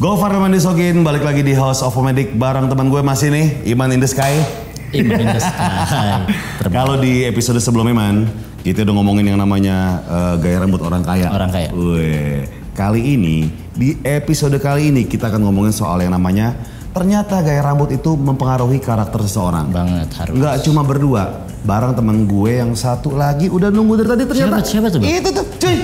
Gofar Hilman disokin, balik lagi di House of Pomadic bareng teman gue masih nih, Iman in the Sky. Iman in the Sky. Kalau di episode sebelumnya Man, kita udah ngomongin yang namanya gaya rambut orang kaya. Orang kaya. Weh, kali ini, di episode kali ini kita akan ngomongin soal yang namanya ternyata gaya rambut itu mempengaruhi karakter seseorang. Banget harus. Gak cuma berdua, bareng teman gue yang satu lagi udah nunggu dari tadi ternyata. Siapa tuh? Itu tuh, cuy.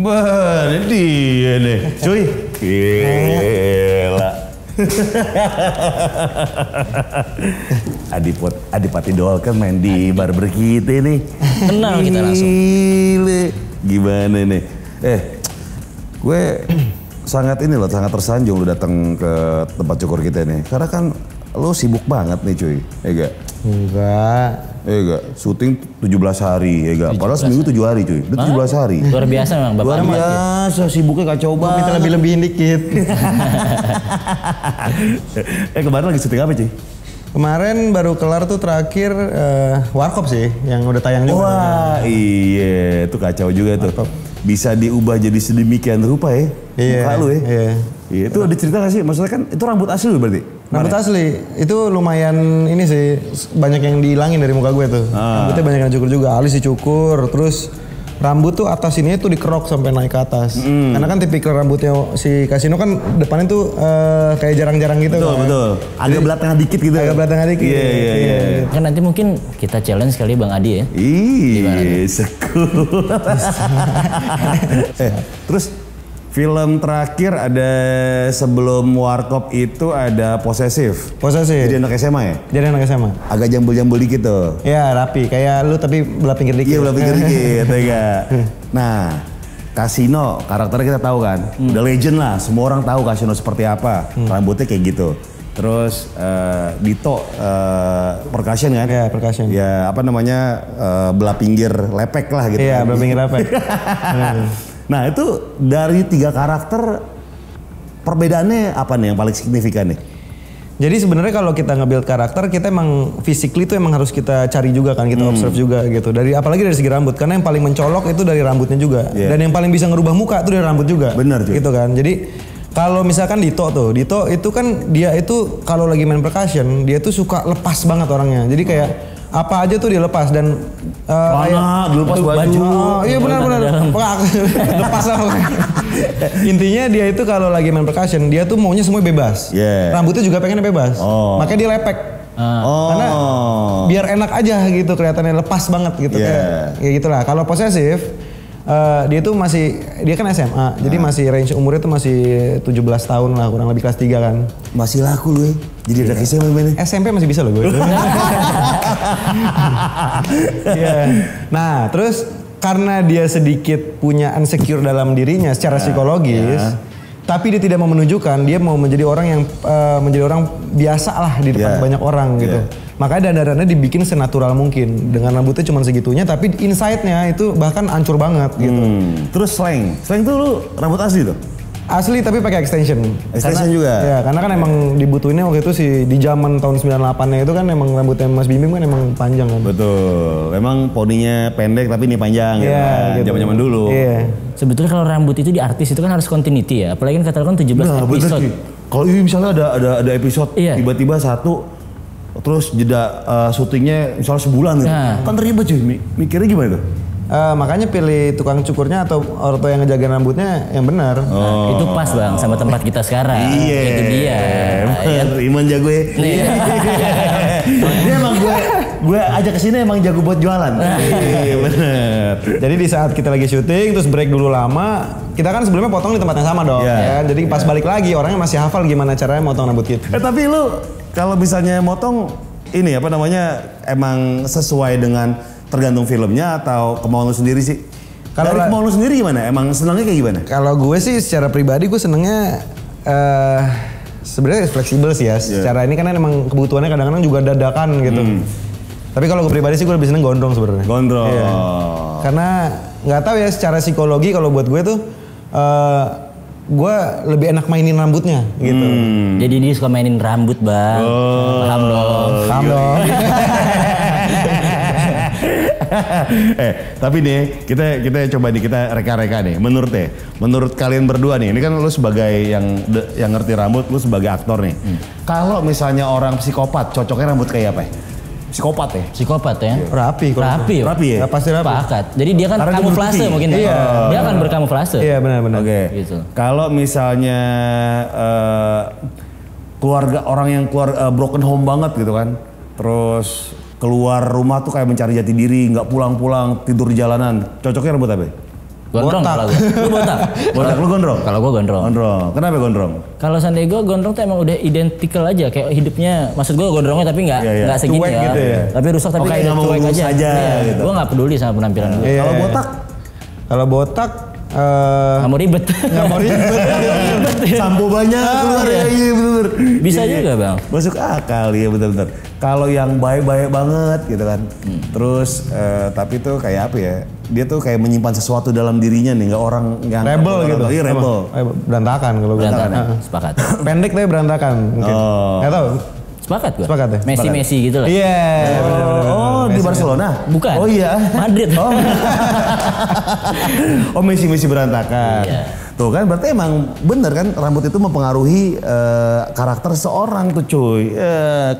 Bener dia deh, cuy. Gila. Adipati Dolken main di barber kita nih. Kenal kita langsung. Gila. Gimana nih? Gue sangat ini loh, sangat tersanjung lu datang ke tempat cukur kita nih. Karena kan lu sibuk banget nih cuy, ya gak? Enggak. Syuting 17 hari, ya gak? Padahal seminggu 7 hari cuy, udah 17 hari. Luar biasa memang Bapak. Luar biasa, sibuknya kacau banget. Kita lebih-lebihin dikit. Kemarin lagi syuting apa cuy? Kemarin baru kelar tuh terakhir Warkop sih, yang udah tayang juga. Wah iya, itu kacau juga Warkop. Tuh. Bisa diubah jadi sedemikian rupa ya, muka lu ya. Iya. Itu ada cerita gak sih? Maksudnya kan itu rambut asli berarti? Rambut asli, itu lumayan ini sih, banyak yang dihilangin dari muka gue tuh. Rambutnya banyak yang cukur juga, alis dicukur, terus rambut tuh atas ini tuh dikerok sampai naik ke atas. Karena kan tipikal rambutnya si Kasino kan depannya tuh kayak jarang-jarang gitu. Betul, kan? Betul. Agak jadi, belah tengah dikit gitu. Agak belah tengah dikit. Iya. Kan nanti mungkin kita challenge kali Bang Adi ya. Iya, sekul. Terus film terakhir ada sebelum Warkop itu ada Posesif. Posesif. Jadi anak SMA ya? Jadi anak SMA. Agak jambul-jambul dikit tuh. Iya rapi, kayak lu tapi belah pinggir dikit. Iya belah pinggir dikit, enggak. Nah, Kasino karakternya kita tahu kan, udah legend lah. Semua orang tahu Kasino seperti apa, rambutnya kayak gitu. Terus Dito percussion kan? Iya percussion. Ya apa namanya belah pinggir lepek lah gitu. Iya belah pinggir lepek. Nah itu dari 3 karakter perbedaannya apa nih yang paling signifikan nih? Jadi sebenarnya kalau kita nge-build karakter kita emang physically itu emang harus kita cari juga kan, kita observe juga gitu. Dari apalagi dari segi rambut karena yang paling mencolok itu dari rambutnya juga dan yang paling bisa ngerubah muka itu dari rambut juga. Bener juga. Gitu kan. Jadi kalau misalkan Dito tuh, Dito itu kan dia itu kalau lagi main percussion dia tuh suka lepas banget orangnya. Jadi kayak apa aja tuh dilepas dan dilepas baju. Oh, iya benar-benar. Lepas apa? Intinya dia itu kalau lagi main percussion dia tuh maunya semua bebas. Rambutnya juga pengen bebas. Makanya dia lepek. Karena biar enak aja gitu kelihatannya lepas banget gitu kayak gitulah. Kalau Posesif dia tuh masih, dia kan SMA, jadi masih range umurnya tuh masih 17 tahun lah, kurang lebih kelas 3 kan. Masih laku lu ya, jadi ada kisah main-mainnya. SMP masih bisa loh gue. Nah terus karena dia sedikit punya insecure dalam dirinya secara psikologis, tapi dia tidak mau menunjukkan, dia mau menjadi orang yang, menjadi orang biasa lah di depan banyak orang gitu. Makanya dandanannya dibikin senatural mungkin. Dengan rambutnya cuma segitunya, tapi insight-nya itu bahkan ancur banget gitu. Terus slang. Slang tuh lu rambut asli tuh? Asli tapi pakai extension. Extension karena, juga? Ya, karena kan emang dibutuhinnya waktu itu sih di zaman tahun 98-nya itu kan emang rambutnya Mas Bim kan emang panjang kan. Betul. Emang poninya pendek tapi ini panjang ya. Zaman-zaman dulu. Iya. Sebetulnya kalau rambut itu di artis itu kan harus continuity ya. Apalagi kan katakan 17 episode. Kalau ini misalnya ada episode tiba-tiba satu terus jeda syutingnya misalnya sebulan gitu. Kan terlibat cuy, mikirnya gimana tuh? Makanya pilih tukang cukurnya atau orto yang ngejagain rambutnya yang benar. Itu pas Bang sama tempat kita sekarang. Iya. Itu dia. Iman jago ya. Dia emang gue ajak ke sini emang jago buat jualan. Iya benar. Jadi di saat kita lagi syuting terus break dulu lama, kita kan sebelumnya potong di tempat yang sama dong. Ya, jadi pas balik lagi orangnya masih hafal gimana caranya motong rambut kita. Tapi lu kalau misalnya motong ini apa namanya emang sesuai dengan tergantung filmnya atau kemauan lu sendiri sih? Kalau kemauan lu sendiri gimana? Emang senangnya kayak gimana? Kalau gue sih secara pribadi gue senangnya sebenarnya fleksibel sih ya. Secara ini kan emang kebutuhannya kadang-kadang juga dadakan gitu. Tapi kalau gue pribadi sih gue lebih seneng gondrong sebenarnya. Gondrong. Iya. Karena nggak tahu ya secara psikologi kalau buat gue tuh gue lebih enak mainin rambutnya gitu. Jadi dia suka mainin rambut Bang. Paham dong. paham dong. Tapi nih kita coba nih kita reka-reka nih. Menurut kalian berdua nih, ini kan lu sebagai yang ngerti rambut, lu sebagai aktor nih. Kalau misalnya orang psikopat, cocoknya rambut kayak apa? Psikopat ya? Psikopat ya? Rapi ya? Pasti rapi. Pakat. Jadi dia kan kamuflase mungkin. Iya. Dia akan berkamuflase. Iya benar-benar. Oke. Gitu. Kalau misalnya keluarga orang yang broken home banget gitu kan. Terus keluar rumah tuh kayak mencari jati diri, nggak pulang-pulang, tidur di jalanan. Cocoknya rambut apa? Gondrong kalau gue. Lu botak? Botak lu gondrong? Kalau gue gondrong. Gondrong. Kenapa gondrong? Kalau sandai gue gondrong tuh emang udah identical aja. Kayak hidupnya, maksud gue gondrongnya tapi nggak segini ya. Gitu ya. Tapi rusak tapi kayak cuek aja. Gitu. Gue nggak peduli sama penampilan gue. Kalau botak? Kalau botak nggak mau ribet. Nggak mau ribet. Sampo banyak keluar ya. Iya bener. Bisa juga bang. Masuk akal ya bener-bener. Kalau yang baik-baik banget gitu kan. Terus tapi tuh kayak apa ya? Dia tuh kayak menyimpan sesuatu dalam dirinya nih, nggak orang yang rebel gitu. Iya rebel. Berantakan kalau berantakan. Ya. Sepakat. Pendek tapi berantakan mungkin. Nggak tahu. Sepakat gue. Sepakat ya. Messi gitu lah. Iya. Yeah. Oh di Barcelona? Bukan. Oh iya. Madrid. Oh, oh Messi berantakan. Iya. Tuh kan berarti emang bener kan rambut itu mempengaruhi karakter seorang tuh cuy.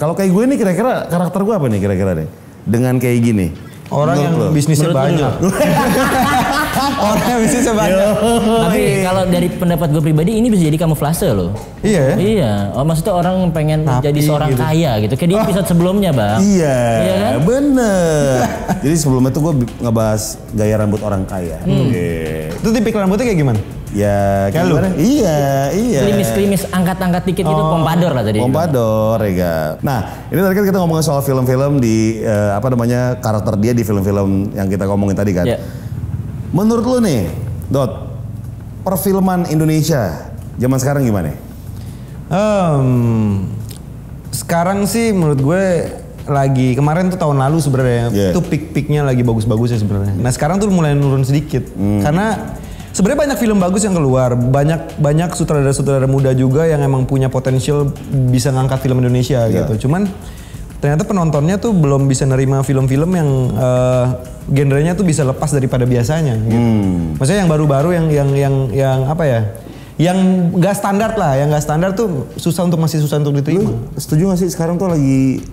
Kalau kayak gue nih kira-kira karakter gue apa nih kira-kira deh? Dengan kayak gini. Orang yang bisnisnya banyak. Orang yang bisnisnya banyak. Tapi kalau dari pendapat gue pribadi ini bisa jadi kamuflase loh. Iya. Iya. Oh maksudnya orang pengen jadi seorang kaya gitu. Kayak di episode sebelumnya bang. Iya. Iya kan? Bener. Jadi sebelumnya tuh gue ngebahas gaya rambut orang kaya. Itu tipikal rambutnya kayak gimana? Ya kalau iya klimis angkat-angkat dikit itu pompador lah tadi. Pompador ya kan. Nah, ini tadi kan kita ngomongin soal film-film di karakter dia di film-film yang kita ngomongin tadi kan. Yeah. Menurut lu nih, Dot, perfilman Indonesia zaman sekarang gimana? Sekarang sih menurut gue lagi kemarin tuh tahun lalu sebenarnya itu peak-peaknya lagi bagus-bagusnya sebenarnya. Nah, sekarang tuh mulai nurun sedikit karena sebenarnya banyak film bagus yang keluar, banyak sutradara-sutradara muda juga yang emang punya potensial bisa ngangkat film Indonesia gitu. Cuman ternyata penontonnya tuh belum bisa nerima film-film yang genrenya tuh bisa lepas daripada biasanya. Gitu. Maksudnya yang baru-baru yang apa ya? Yang nggak standar lah, yang nggak standar tuh masih susah untuk diterima. Lu setuju nggak sih sekarang tuh lagi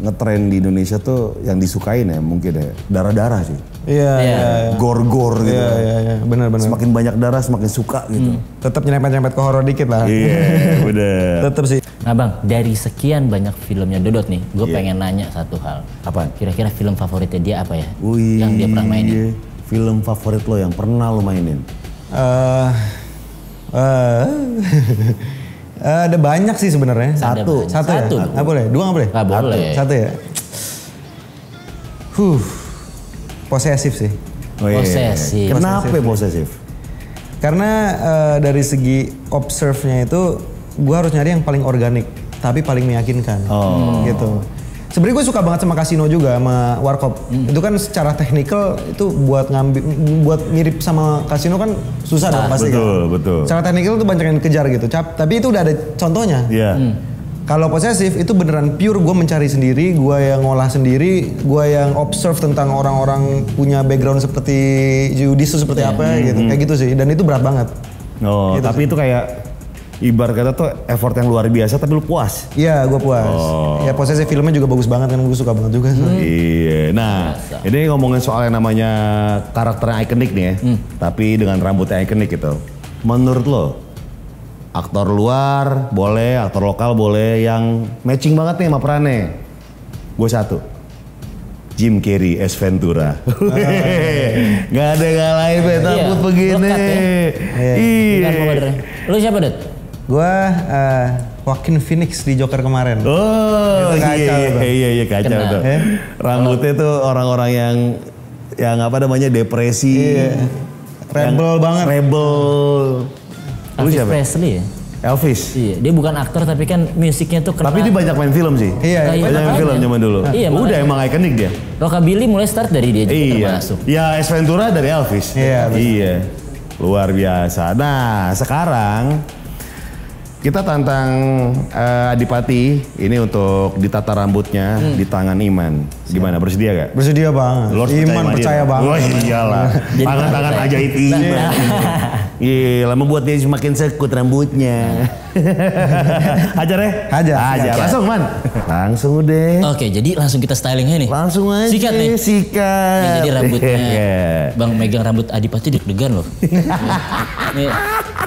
ngetren di Indonesia tuh yang disukain ya mungkin ya darah-darah sih. Iya. Gor-gor gitu. Iya. Benar. Semakin banyak darah semakin suka gitu. Tetap nyerempet-nyerempet ke horor dikit lah. Iya, benar. Tetap sih. Nah, Bang, dari sekian banyak filmnya Dodot nih, gue pengen nanya satu hal. Apa? Kira-kira film favoritnya dia apa ya? Wih, yang dia pernah mainin. Film favorit lo yang pernah lo mainin? Ada banyak sih sebenarnya. Satu ya? Nggak boleh? Dua nggak boleh? Nggak boleh. Satu ya? Posesif sih. Posesif. Kenapa posesif? Karena dari segi observe-nya itu gue harus nyari yang paling organik. Tapi paling meyakinkan. Gitu. Sebenarnya gue suka banget sama Kasino juga, sama Warkop. Itu kan secara teknikal itu buat mirip sama Kasino kan susah dong pasti. Betul. Secara teknikal tuh banyak yang dikejar gitu. Tapi itu udah ada contohnya. Iya. Kalau posesif itu beneran pure gue mencari sendiri, gue yang ngolah sendiri, gue yang observe tentang orang-orang punya background seperti Judisu seperti apa gitu. Kayak gitu sih, dan itu berat banget. Gitu tapi sih. Itu kayak ibarat kata tuh effort yang luar biasa tapi lu puas. Iya gue puas. Ya posesif filmnya juga bagus banget kan, gue suka banget juga. Iya, nah ini ngomongin soal yang namanya karakter yang ikonik nih ya, tapi dengan rambutnya ikonik gitu. Menurut lo, aktor luar boleh, aktor lokal boleh yang matching banget nih sama perannya? Gue satu. Jim Carrey, Ace Ventura. Gak ada yang lain rambut begini. Lu siapa Dut? Gue Joaquin Phoenix di Joker kemarin. Oh iya kacau tuh. Rambutnya tuh orang-orang yang depresi. Iya. Rebel banget. Lu siapa? Elvis. Iya, dia bukan aktor tapi kan musiknya tuh keren. Tapi dia banyak main film sih. Iya, banyak main film zaman dulu. Iya, udah emang ikonik dia. Rockabilly mulai start dari dia juga termasuk. Iya, Ace Ventura dari Elvis. Iya. Luar biasa. Nah, sekarang Kita tantang Adipati ini untuk ditata rambutnya di tangan Iman. Gimana, bersedia gak? Bersedia banget. Iman percaya banget. Wah iyalah, tangan-tangan ajaib Iman. Gila, membuat dia semakin sekut rambutnya. Hajar ya? Hajar. Langsung Man. Langsung deh. Oke, jadi langsung kita stylingnya nih. Langsung aja. Sikat nih. Sikat. Ya, jadi rambutnya. Bang megang rambut Adipati deg-degan loh.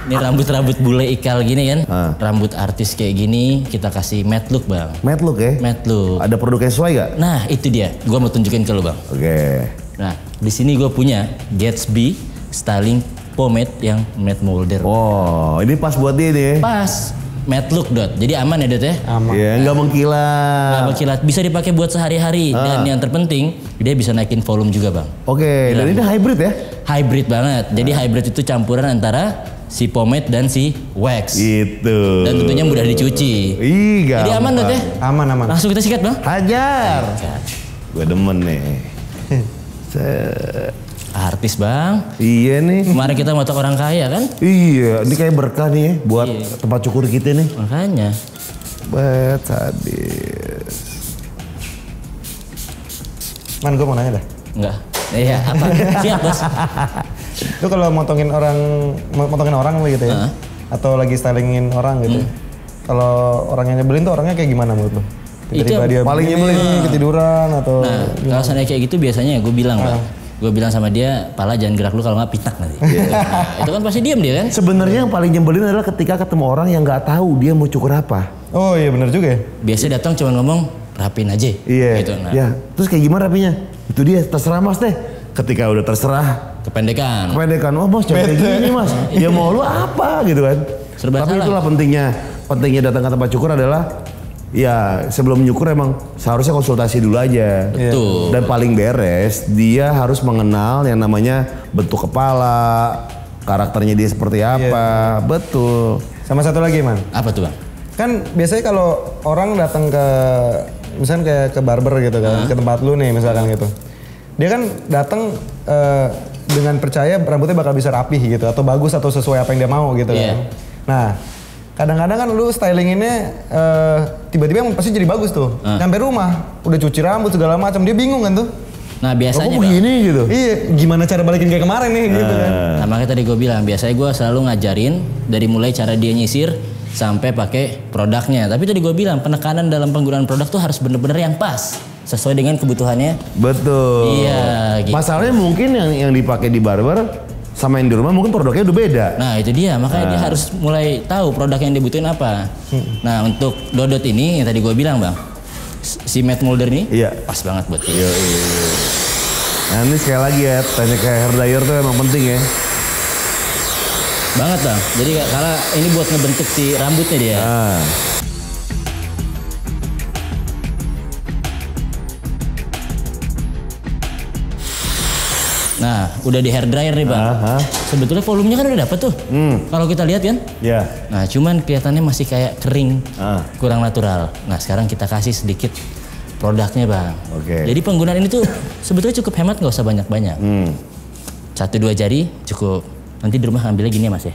Ini rambut-rambut bule ikal gini kan, rambut artis kayak gini kita kasih matte look bang. Matte look ya? Matte look. Ada produknya sesuai gak? Nah itu dia, gue mau tunjukin ke lo bang. Oke. Nah di sini gue punya Gatsby styling pomade yang matte molder. Wow, ini pas buat dia nih. Pas. Matte look Dot, jadi aman ya Dot ya? Aman. Ya, nggak mengkilat. Nggak mengkilat, bisa dipakai buat sehari-hari. Dan yang terpenting, dia bisa naikin volume juga bang. Oke, dan ini hybrid ya? Hybrid banget, jadi hybrid itu campuran antara si pomade dan si wax. Itu. Dan tentunya mudah dicuci. Iya. Jadi aman Dot ya? Aman. Langsung kita sikat bang? Hajar. Gue demen nih. Artis bang. Iya nih. Kemarin kita motong orang kaya kan? Iya, ini kayak berkah nih ya buat tempat cukur kita nih. Makanya. Bet habis. Man, gue mau nanya dah. Enggak. Iya, apa? Siap bos. Lu kalau motongin orang gitu ya? Atau lagi stylingin orang gitu. Kalau orang yang nyebelin tuh orangnya kayak gimana menurut lu? Tiba-tiba dia paling nyebelin ketiduran atau... Nah, alasannya kayak gitu biasanya gue bilang bang. Gue bilang sama dia, pala jangan gerak lu kalau nggak pitak nanti. Itu kan pasti diam dia kan. Sebenarnya yang paling nyebelin adalah ketika ketemu orang yang nggak tahu dia mau cukur apa. Oh iya benar juga. Biasanya datang cuma ngomong rapiin aja. Iya. Gitu, nah. Ya. Terus kayak gimana rapinya? Itu dia terserah mas deh. Ketika udah terserah. Kependekan. Oh bos jangan kayak gini mas. Ya mau lu apa gitu kan. Serba tapi salah. Itulah pentingnya datang ke tempat cukur adalah. Ya sebelum nyukur emang seharusnya konsultasi dulu aja. Betul. Dan paling beres dia harus mengenal yang namanya bentuk kepala, karakternya dia seperti apa. Betul. Sama satu lagi Man. Apa tuh Bang? Kan biasanya kalau orang datang ke misalkan kayak ke barber gitu kan, ke tempat lu nih misalkan gitu. Dia kan datang dengan percaya rambutnya bakal bisa rapih gitu atau bagus atau sesuai apa yang dia mau gitu kan. Nah kadang-kadang kan lu stylinginnya tiba-tiba yang pasti jadi bagus tuh. Sampai rumah, udah cuci rambut segala macam, dia bingung kan tuh. Nah biasanya begini gitu. Iya, gimana cara balikin kayak kemarin nih gitu kan. Nah makanya tadi gue bilang, biasanya gue selalu ngajarin dari mulai cara dia nyisir sampai pakai produknya. Tapi tadi gue bilang penekanan dalam penggunaan produk tuh harus bener-bener yang pas. Sesuai dengan kebutuhannya. Betul. Iya gitu. Masalahnya mungkin yang dipakai di barber sama yang di rumah mungkin produknya udah beda. Nah itu dia, makanya dia harus mulai tahu produk yang dibutuhin apa. Nah untuk Dodot ini yang tadi gue bilang bang, si matte molder ini pas banget buat dia. Nah ini sekali lagi ya, tanya ke hair dryer tuh emang penting ya. Banget bang, jadi karena ini buat ngebentuk si rambutnya dia. Nah, udah di hair dryer nih, Bang. Sebetulnya volumenya kan udah dapet tuh. Kalau kita lihat kan? Nah, cuman kelihatannya masih kayak kering, kurang natural. Nah, sekarang kita kasih sedikit produknya, Bang. Jadi penggunaan ini tuh sebetulnya cukup hemat, nggak usah banyak-banyak. 1-2 jari cukup. Nanti di rumah ambilnya gini ya, Mas ya.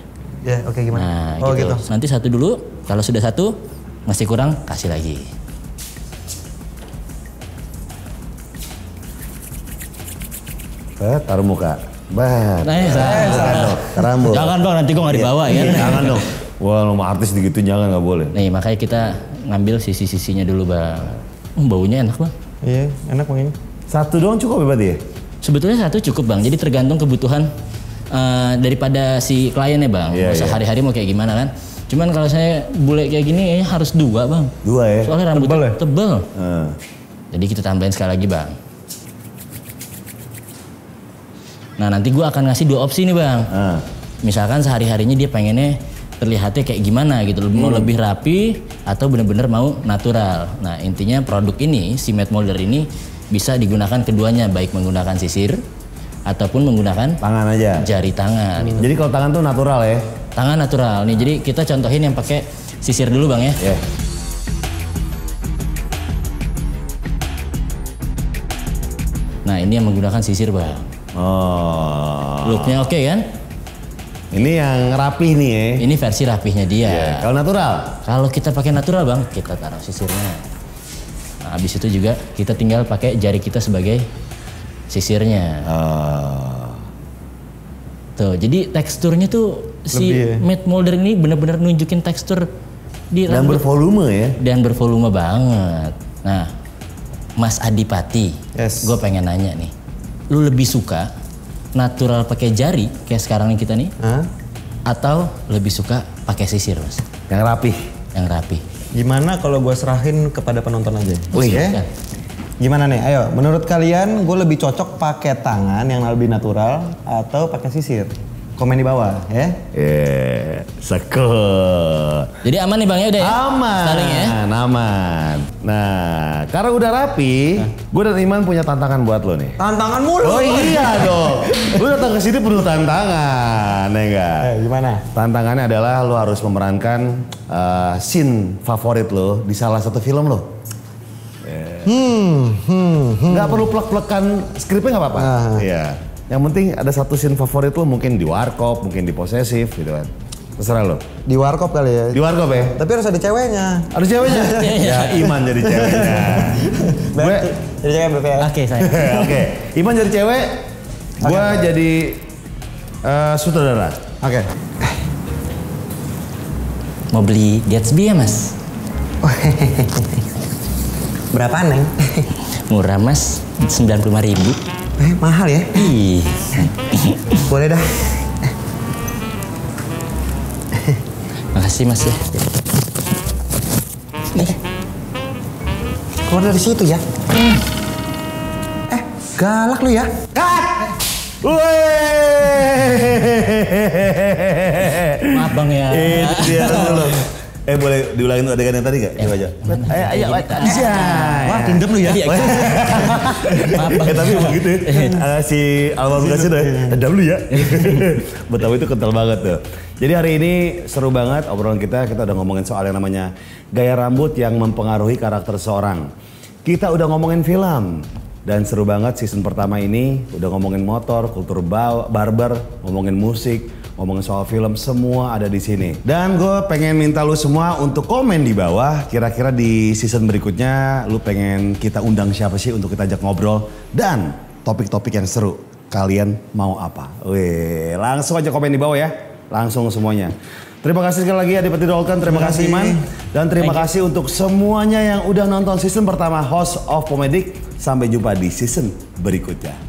Oke, gimana? Nah, gitu. Nanti satu dulu. Kalau sudah satu, masih kurang, kasih lagi. Taruh muka. Rambut. Jangan bang, nanti gue gak dibawa ya. Jangan dong. Wah nama artis begitu jangan, gak boleh. Nih makanya kita ngambil sisi-sisinya dulu bang. Baunya enak bang. Iya enak bang. Satu doang cukup ya berarti ya? Sebetulnya satu cukup bang, jadi tergantung kebutuhan daripada si kliennya bang. Sehari-hari mau kayak gimana kan. Cuman kalau saya bule kayak gini harus dua bang. Dua ya? Soalnya rambutnya tebel. Jadi kita tambahin sekali lagi bang. Nah nanti gue akan ngasih dua opsi nih bang. Misalkan sehari-harinya dia pengennya terlihatnya kayak gimana gitu. Mau lebih rapi atau bener-bener mau natural. Nah intinya produk ini, si matte molder ini bisa digunakan keduanya. Baik menggunakan sisir ataupun menggunakan tangan aja. Jari tangan. Gitu. Jadi kalau tangan tuh natural ya? Tangan natural. Nih jadi kita contohin yang pakai sisir dulu bang ya. Nah ini yang menggunakan sisir bang. Looknya oke kan? Ini yang rapih nih ya. Ini versi rapihnya dia. Yeah. Kalau natural? Kalau kita pakai natural Bang, kita taruh sisirnya. Nah, habis itu juga kita tinggal pakai jari kita sebagai sisirnya. Tuh, jadi teksturnya tuh lebih si ya. Matte molder ini benar-benar nunjukin tekstur di dan bervolume ya. Dan bervolume banget. Nah, Mas Adipati, yes. Gue pengen nanya nih, lu lebih suka natural pakai jari kayak sekarang kita nih, huh? Atau lebih suka pakai sisir Mas? Yang rapih. Yang rapih. Gimana kalau gue serahin kepada penonton aja? Wih ya. Gimana nih? Ayo, menurut kalian gue lebih cocok pakai tangan yang lebih natural atau pakai sisir? Komen di bawah ya. Yeah, sekel. Jadi aman nih Bang ya udah ya? Aman, saling ya? Aman. Nah karena udah rapi, nah. Gue dan Iman punya tantangan buat lo nih. Tantangan mulu? Oh iya dong. Lo datang ke sini perlu tantangan, ya enggak? Gimana? Tantangannya adalah lo harus memerankan scene favorit lo di salah satu film lo. Yeah. Nggak perlu plek-plekan skripnya nggak apa-apa. Iya. Yang penting ada satu scene favorit lo, mungkin di Warkop, mungkin di Posesif gitu kan. Terserah lo. Di Warkop kali ya? Di Warkop ya? Tapi harus ada ceweknya. Ada ceweknya? Ya Iman jadi ceweknya. Gue jadi cewek BPL. Oke saya. Oke. Iman jadi cewek, gue jadi sutradara. Oke. Mau beli Gatsby ya Mas? Berapaan Neng? Murah Mas, 95.000. Mahal ya? Ih. Boleh dah. Makasih Mas ya. Keluar dari situ ya. Galak lu ya. Kat! Maaf Bang ya. Itu dulu. Boleh diulangin adegan yang tadi gak? Coba aja. Ayo, aja. Wah, tindem lu ya. Tapi emang gitu ya. Si Almarhum Kasino ya, tindem lu ya. Betawi itu kental banget tuh. Jadi hari ini seru banget obrolan kita. Kita udah ngomongin soal yang namanya gaya rambut yang mempengaruhi karakter seorang. Kita udah ngomongin film. Dan seru banget season pertama ini. Udah ngomongin motor, kultur barber, ngomongin musik. Ngomongin soal film, semua ada di sini. Dan gue pengen minta lu semua untuk komen di bawah. Kira-kira di season berikutnya, lu pengen kita undang siapa sih untuk kita ajak ngobrol. Dan topik-topik yang seru. Kalian mau apa? Wih, langsung aja komen di bawah ya. Langsung semuanya. Terima kasih sekali lagi Adipati Dolken, terima kasih Iman. Dan terima kasih untuk semuanya yang udah nonton season pertama House of Pomadic. Sampai jumpa di season berikutnya.